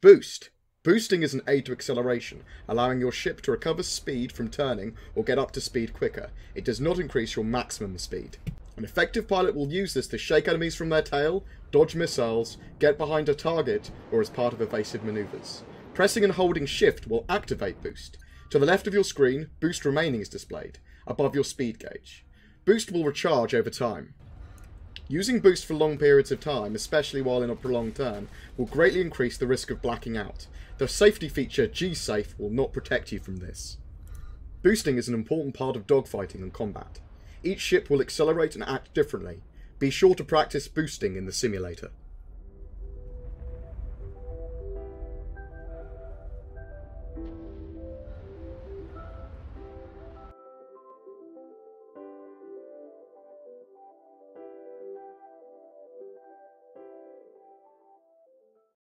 Boost. Boosting is an aid to acceleration, allowing your ship to recover speed from turning or get up to speed quicker. It does not increase your maximum speed. An effective pilot will use this to shake enemies from their tail, dodge missiles, get behind a target, or as part of evasive maneuvers. Pressing and holding shift will activate boost. To the left of your screen, boost remaining is displayed, above your speed gauge. Boost will recharge over time. Using boost for long periods of time, especially while in a prolonged turn, will greatly increase the risk of blacking out. The safety feature G-Safe will not protect you from this. Boosting is an important part of dogfighting and combat. Each ship will accelerate and act differently. Be sure to practice boosting in the simulator.